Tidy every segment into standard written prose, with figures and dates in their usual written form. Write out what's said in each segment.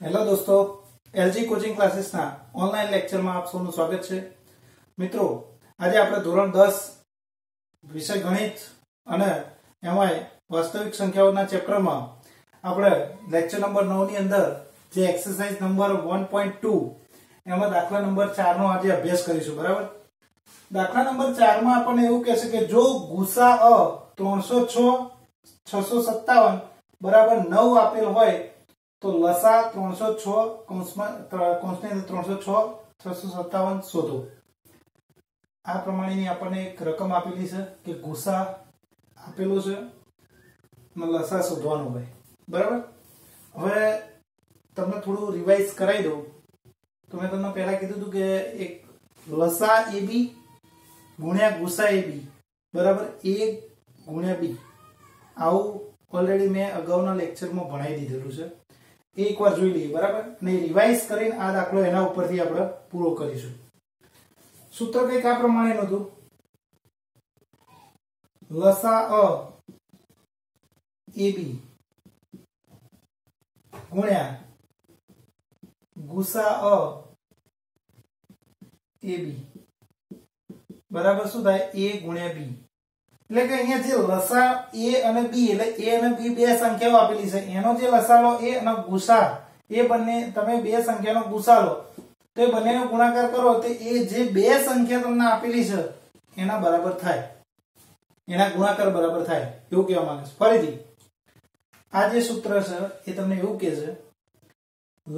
Hello દોસ્તો, LG coaching classes ના online lecture માં આપ સૌનું સ્વાગત છે। મિત્રો, આજે આપણે ધોરણ 10 વિષય ગણિત અને એમાં વાસ્તવિક સંખ્યાઓના ચેપ્ટરમાં આપણે લેક્ચર નંબર 9 ની અંદર જે એક્સરસાઇઝ નંબર 1.2 એમાં દાખલા નંબર 4 નો આજે અભ્યાસ કરીશું, બરાબર। દાખલા નંબર 4 માં આપણને એવું કહે છે કે જો ગુસાઅ 306 657 બરાબર 9 આપેલ હોય तो लसा 306 306 657 शोधो। आ प्रमाणे आपने एक रकम आपेली है कि गुसा आपेलो है, लसा शोधवानो है, बराबर। हवे तमने थोड़ा रिवाइज कराई दो तो मैं तमने पहला कीधुं हतुं कि एक लसा ए बी गुण्या गुसा ए बी बराबर ए गुण्या बी आवुं ऑलरेडी मैं अगाउना लेक्चर में भणाई दीधेलुं छे। एक बार जोई लीए, बराबर। ने रिवाइज करीने आ दाखलो एना उपरथी आपणे पूरो करीशुं। सूत्र के क्या प्रमाणेनुं हतुं, लसाअ ए बी गुण्या गुसाअ ए बी बराबर शुं थाय ए गुण्या बी। એટલે કે અહીંયા જે લસા a અને b એટલે a અને b બે સંખ્યાઓ આપેલી છે, એનો જે લસા લો a અને ગુસા એ બંને, તમે બે સંખ્યાનો ગુસા લો તો એ બંનેનો ગુણાકાર કરો તો એ જે બે સંખ્યા તમને આપેલી છે એના બરાબર થાય, એના ગુણાકાર બરાબર થાય એવું કહેવા માંગે છે। ફરીથી આ જે સૂત્ર છે એ તમને એવું કહે છે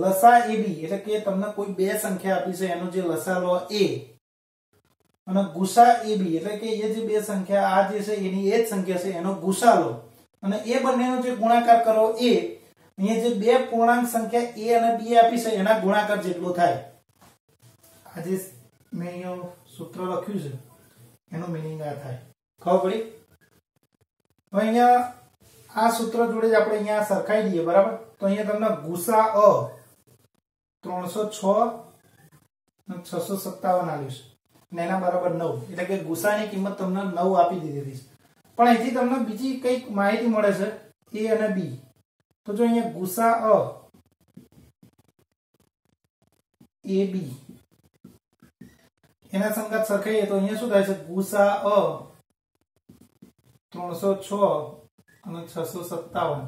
લસા ab એટલે કે તમને કોઈ બે સંખ્યા આપી છે એનો જે લસા લો a અને ગુસા ab એટલે કે એ જે બે સંખ્યા આ જે છે એની એ જ સંખ્યા છે એનો ગુસા લો અને એ બંનેનો જે ગુણાકાર કરો એ અહીંયા જે બે પૂર્ણાંક સંખ્યા a અને b આપી છે એના ગુણાકાર જેટલો થાય। આ જે મેં અહીંયા સૂત્ર લખ્યું છે એનો मीनिंग આ થાય, ખબર પડી। હવે અહીંયા આ સૂત્ર જોડે જ આપણે અહીંયા સરખાઈ દઈએ, બરાબર। તો અહીંયા તમને ગુસા અ 306 અને 657 આવ્યું છે, बराबर 9 એટલે કે ગુસાની કિંમત તમને 9 આપી દીધી છે, પણ અહીંથી તમને બીજી કઈક માહિતી મળે છે a અને b। તો જો અહીંયા ગુસા અ a b એના સંગત સરખાઈએ તો અહીંયા શું થાય છે, ગુસા અ 306 અને 657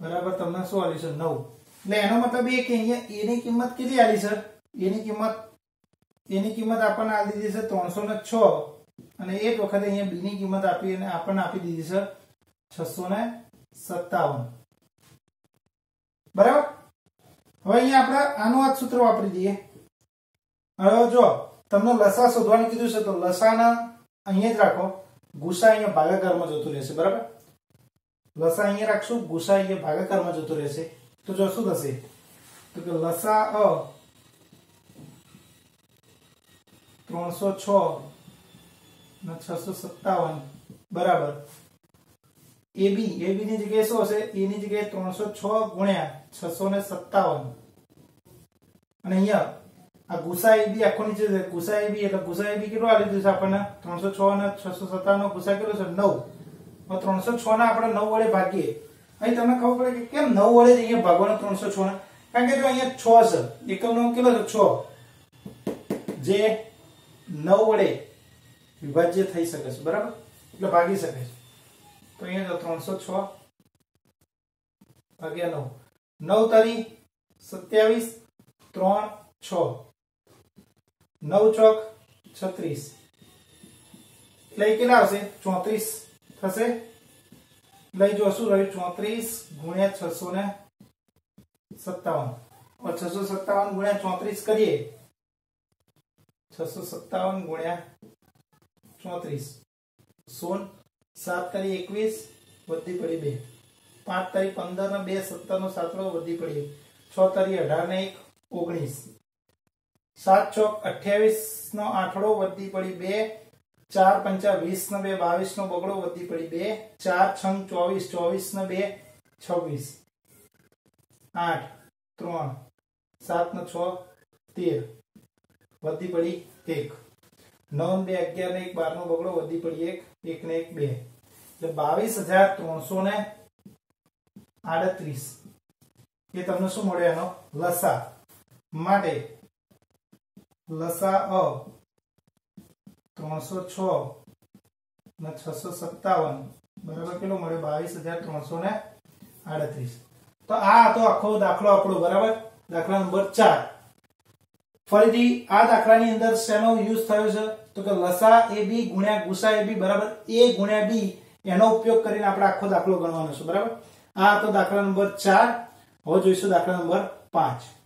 બરાબર તમને શું આવી છે, 9। એટલે એનો મતલબ એ કે અહીંયા a ની કિંમત કેટલી આવી છે, a ની કિંમત આપણને આપી દીધી છે 306 અને એક વખત અહીંયા b ની કિંમત આપી અને આપણને આપી દીધી છે 657, બરાબર। હવે અહીંયા આપણે આનું આ સૂત્ર વાપરી દઈએ। હવે જો તમને લસા શોધવાનું કીધું છે તો લસાના અહીંયા જ રાખો, ગુસા અહીંયા ભાગાકારમાં જતો રહેશે, બરાબર। લસા અહીંયા રાખશું, ગુસા અહીંયા ભાગાકારમાં જતો રહેશે। તો જો શું થશે તો કે લસા અ 306 ને 657 બરાબર ab ની જગ્યાએ શું હશે, a ની જગ્યાએ 306 ગુણ્યા 657 અને અહીંયા આ ગુસા ab આખો નીચે છે, ગુસા ab એટલે ગુસા ab કેટલો આવી દીધું છે આપણને 306 ને 657 નો ગુસા કેટલો છે, 9। હવે 306 ને આપણે 9 વડે ભાગીએ, અહીં તમને ખબર પડે કે કેમ 9 વડે જ અહીંયા ભાગવાનો 306 ને, કારણ કે જો અહીંયા 6 છે, એકમનો કેટલો છે 6, જે 9 વડે વિભાજ્ય થઈ શકે છે, બરાબર, એટલે ભાગી શકે છે। તો અહીંયા 306 ભાગ્યા 9, 9 તરી 27, 3 6, 9 ચોક 36 એટલે કેટલા આવશે, 34 થશે। લઈ જો શું રહ્યું, 34 ગુણ્યા 657 ઓર 657 ગુણ્યા 34 કરીએ, 657 गुण्या 34 सोन 7 तारी 21 वधी पड़ी 2, 5 तारी 15 ना 2 17 नो 7 वधी पड़ी 6 तारी 18 ने 1 19 7 चौक 28 नो 8 वधी पड़ी 2 4 5 20 ना 2 22 नो बगड़ो वधी पड़ी 2 4 6 24 24 ना 2 26 8 3 7 ना 6 13 वधी पड़ी 1 9 2 11 ने 1 12 नो बगड़ो वधी पड़ी 1 1 ने 1 2 એટલે 22338 કે તમને શું મળ્યો એનો લસા માટે લસા અ 306 ને 657 બરાબર કેટલો મળ્યો 22338 તો આ હતો આખો દાખલો આપણો બરાબર દાખલા નંબર 4 ફરીથી આ દાખલાની અંદર શેનો યુઝ થયો છે તો કે લસા ab ગુણ્યા ગુસા ab બરાબર a ગુણ્યા b એનો ઉપયોગ કરીને આપણે આખો દાખલો ગણવાનો છે બરાબર આ હતો દાખલા નંબર 4 હવે જોઈશું દાખલા નંબર 5।